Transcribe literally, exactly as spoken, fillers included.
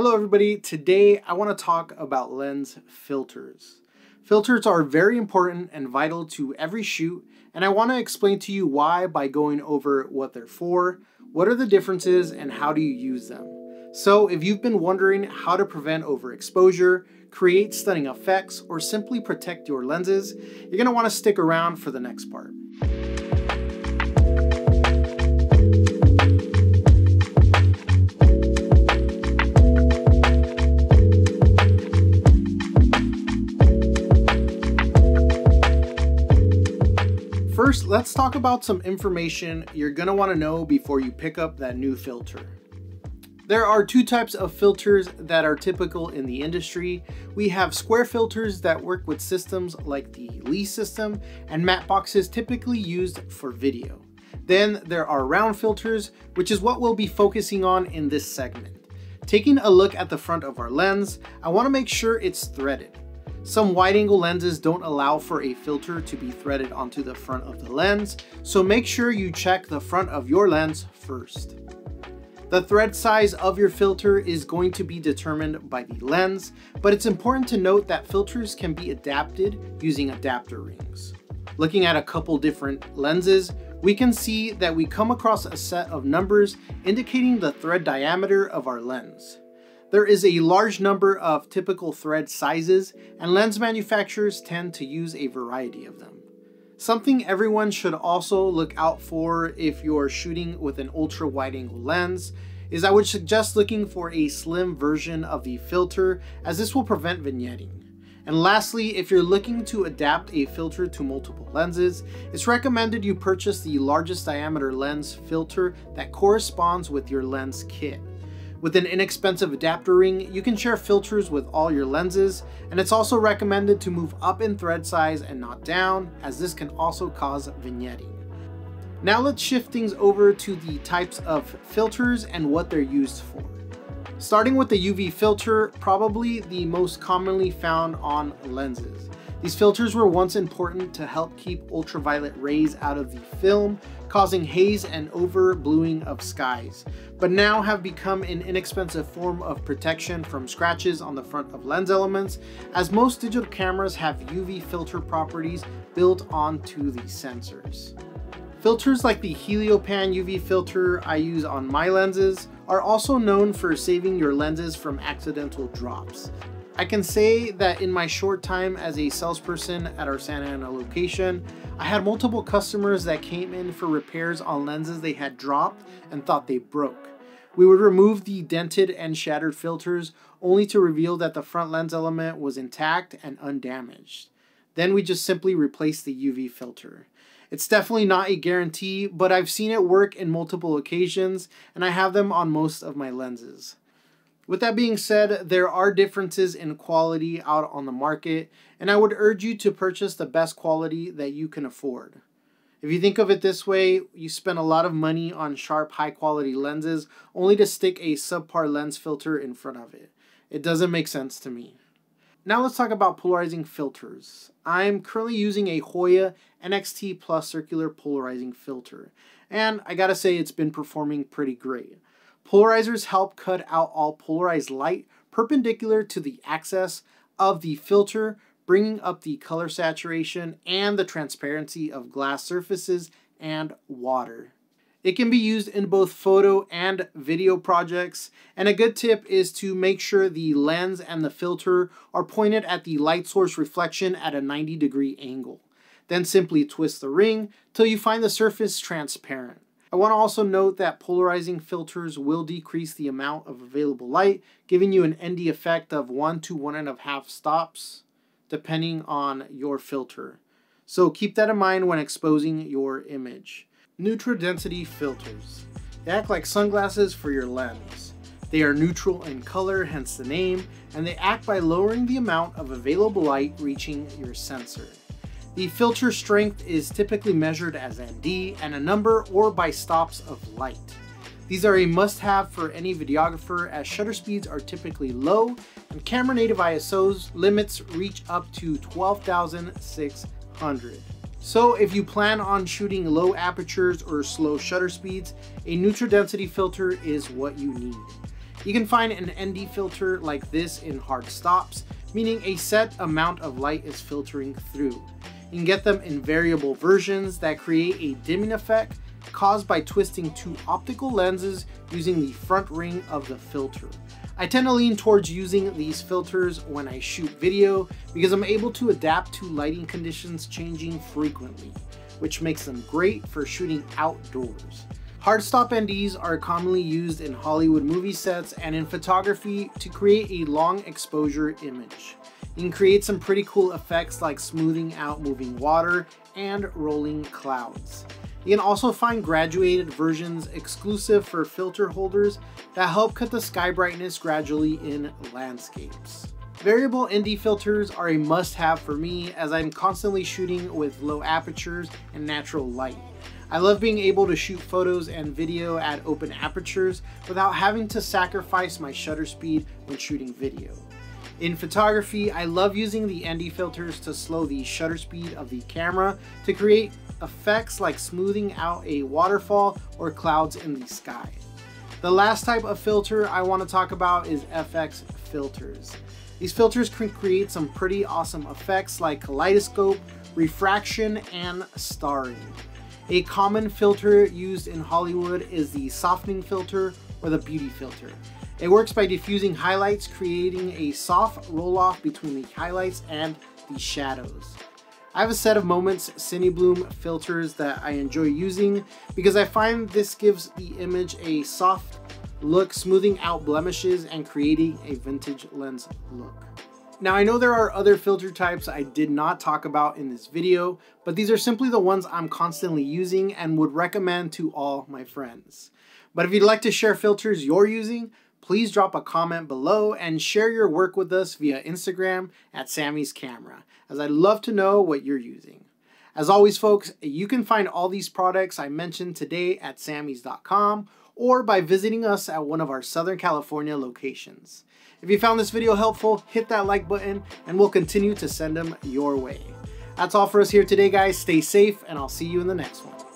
Hello everybody, today I want to talk about lens filters. Filters are very important and vital to every shoot, and I want to explain to you why by going over what they're for, what are the differences, and how do you use them. So if you've been wondering how to prevent overexposure, create stunning effects, or simply protect your lenses, you're going to want to stick around for the next part. First, let's talk about some information you're going to want to know before you pick up that new filter. There are two types of filters that are typical in the industry. We have square filters that work with systems like the Lee system and matte boxes typically used for video. Then there are round filters, which is what we'll be focusing on in this segment. Taking a look at the front of our lens, I want to make sure it's threaded. Some wide-angle lenses don't allow for a filter to be threaded onto the front of the lens, so make sure you check the front of your lens first. The thread size of your filter is going to be determined by the lens, but it's important to note that filters can be adapted using adapter rings. Looking at a couple different lenses, we can see that we come across a set of numbers indicating the thread diameter of our lens. There is a large number of typical thread sizes, and lens manufacturers tend to use a variety of them. Something everyone should also look out for if you're shooting with an ultra wide angle lens is I would suggest looking for a slim version of the filter, as this will prevent vignetting. And lastly, if you're looking to adapt a filter to multiple lenses, it's recommended you purchase the largest diameter lens filter that corresponds with your lens kit. With an inexpensive adapter ring, you can share filters with all your lenses, and it's also recommended to move up in thread size and not down, as this can also cause vignetting. Now let's shift things over to the types of filters and what they're used for. Starting with the U V filter, probably the most commonly found on lenses. These filters were once important to help keep ultraviolet rays out of the film, causing haze and over-bluing of skies, but now have become an inexpensive form of protection from scratches on the front of lens elements, as most digital cameras have U V filter properties built onto the sensors. Filters like the Heliopan U V filter I use on my lenses are also known for saving your lenses from accidental drops. I can say that in my short time as a salesperson at our Santa Ana location, I had multiple customers that came in for repairs on lenses they had dropped and thought they broke. We would remove the dented and shattered filters only to reveal that the front lens element was intact and undamaged. Then we just simply replaced the U V filter. It's definitely not a guarantee, but I've seen it work in multiple occasions, and I have them on most of my lenses. With that being said, there are differences in quality out on the market, and I would urge you to purchase the best quality that you can afford. If you think of it this way, you spend a lot of money on sharp, high-quality lenses only to stick a subpar lens filter in front of it. It doesn't make sense to me. Now let's talk about polarizing filters. I'm currently using a Hoya N X T plus circular polarizing filter, and I gotta say it's been performing pretty great. Polarizers help cut out all polarized light perpendicular to the axis of the filter, bringing up the color saturation and the transparency of glass surfaces and water. It can be used in both photo and video projects, and a good tip is to make sure the lens and the filter are pointed at the light source reflection at a ninety degree angle. Then simply twist the ring till you find the surface transparent. I want to also note that polarizing filters will decrease the amount of available light, giving you an N D effect of one to one and a half stops, depending on your filter. So keep that in mind when exposing your image. Neutral density filters. They act like sunglasses for your lens. They are neutral in color, hence the name, and they act by lowering the amount of available light reaching your sensor. The filter strength is typically measured as N D and a number or by stops of light. These are a must-have for any videographer, as shutter speeds are typically low and camera native I S Os limits reach up to twelve thousand six hundred. So if you plan on shooting low apertures or slow shutter speeds, a neutral density filter is what you need. You can find an N D filter like this in hard stops, meaning a set amount of light is filtering through. You can get them in variable versions that create a dimming effect caused by twisting two optical lenses using the front ring of the filter. I tend to lean towards using these filters when I shoot video because I'm able to adapt to lighting conditions changing frequently, which makes them great for shooting outdoors. Hard stop N Ds are commonly used in Hollywood movie sets and in photography to create a long exposure image. You can create some pretty cool effects like smoothing out moving water and rolling clouds. You can also find graduated versions exclusive for filter holders that help cut the sky brightness gradually in landscapes. Variable N D filters are a must-have for me as I'm constantly shooting with low apertures and natural light. I love being able to shoot photos and video at open apertures without having to sacrifice my shutter speed when shooting video. In photography, I love using the N D filters to slow the shutter speed of the camera to create effects like smoothing out a waterfall or clouds in the sky. The last type of filter I want to talk about is F X filters. These filters can create some pretty awesome effects like kaleidoscope, refraction, and starring. A common filter used in Hollywood is the softening filter or the beauty filter. It works by diffusing highlights, creating a soft roll-off between the highlights and the shadows. I have a set of Moment's Cine Bloom filters that I enjoy using because I find this gives the image a soft look, smoothing out blemishes and creating a vintage lens look. Now I know there are other filter types I did not talk about in this video, but these are simply the ones I'm constantly using and would recommend to all my friends. But if you'd like to share filters you're using, please drop a comment below and share your work with us via Instagram at Samy's Camera, as I'd love to know what you're using. As always folks, you can find all these products I mentioned today at samy's dot com or by visiting us at one of our Southern California locations. If you found this video helpful, hit that like button and we'll continue to send them your way. That's all for us here today, guys. Stay safe and I'll see you in the next one.